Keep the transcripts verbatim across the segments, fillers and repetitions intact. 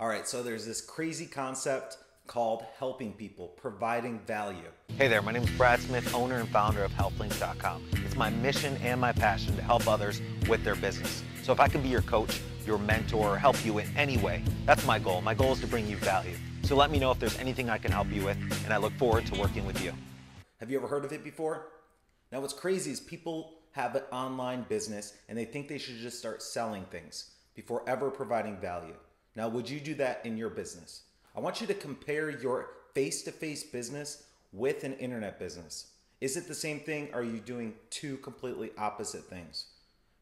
All right, so there's this crazy concept called helping people, providing value. Hey there, my name is Brad Smith, owner and founder of Automations Links dot com. It's my mission and my passion to help others with their business. So if I can be your coach, your mentor, or help you in any way, that's my goal. My goal is to bring you value. So let me know if there's anything I can help you with, and I look forward to working with you. Have you ever heard of it before? Now what's crazy is people have an online business and they think they should just start selling things before ever providing value. Now, would you do that in your business? I want you to compare your face-to-face business with an internet business. Is it the same thing? Or are you doing two completely opposite things?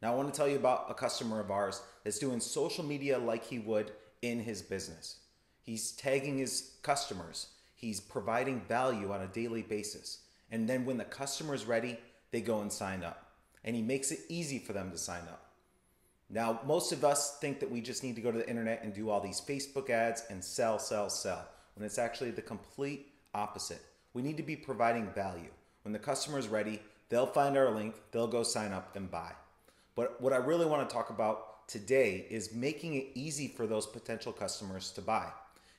Now, I want to tell you about a customer of ours that's doing social media like he would in his business. He's tagging his customers. He's providing value on a daily basis. And then when the customer's ready, they go and sign up. And he makes it easy for them to sign up. Now, most of us think that we just need to go to the internet and do all these Facebook ads and sell, sell, sell, when it's actually the complete opposite. We need to be providing value. When the customer is ready, they'll find our link, they'll go sign up and buy. But what I really want to talk about today is making it easy for those potential customers to buy.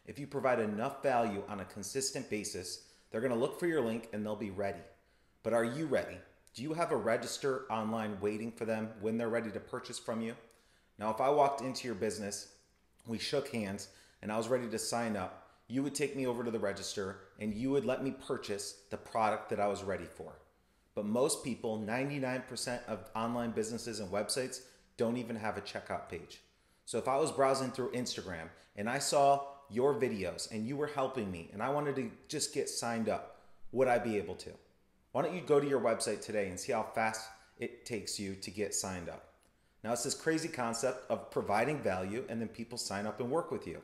If you provide enough value on a consistent basis, they're going to look for your link and they'll be ready. But are you ready? Do you have a register online waiting for them when they're ready to purchase from you? Now, if I walked into your business, we shook hands, and I was ready to sign up, you would take me over to the register and you would let me purchase the product that I was ready for. But most people, ninety-nine percent of online businesses and websites, don't even have a checkout page. So if I was browsing through Instagram and I saw your videos and you were helping me and I wanted to just get signed up, would I be able to? Why don't you go to your website today and see how fast it takes you to get signed up? Now, it's this crazy concept of providing value and then people sign up and work with you.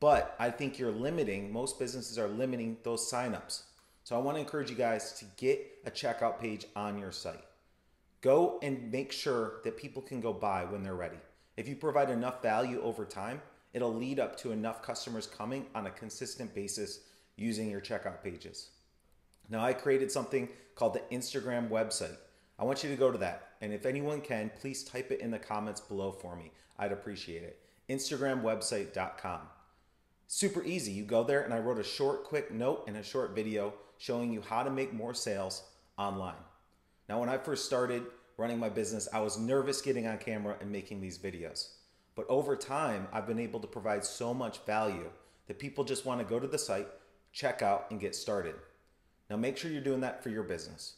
But I think you're limiting, most businesses are limiting those signups. So I want to encourage you guys to get a checkout page on your site. Go and make sure that people can go buy when they're ready. If you provide enough value over time, it'll lead up to enough customers coming on a consistent basis using your checkout pages. Now, I created something called the Instagram website. I want you to go to that. And if anyone can, please type it in the comments below for me. I'd appreciate it. Instagram website dot com. Super easy. You go there and I wrote a short, quick note and a short video showing you how to make more sales online. Now, when I first started running my business, I was nervous getting on camera and making these videos. But over time, I've been able to provide so much value that people just want to go to the site, check out, and get started. Now make sure you're doing that for your business.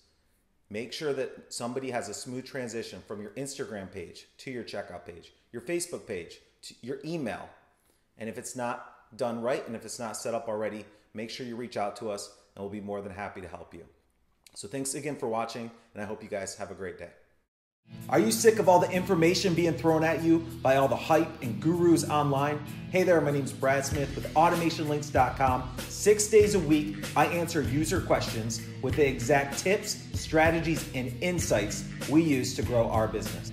Make sure that somebody has a smooth transition from your Instagram page to your checkout page, your Facebook page, to your email. And if it's not done right and if it's not set up already, make sure you reach out to us and we'll be more than happy to help you. So thanks again for watching and I hope you guys have a great day. Are you sick of all the information being thrown at you by all the hype and gurus online? Hey there, my name's Brad Smith with Automation Links dot com. Six days a week, I answer user questions with the exact tips, strategies, and insights we use to grow our business.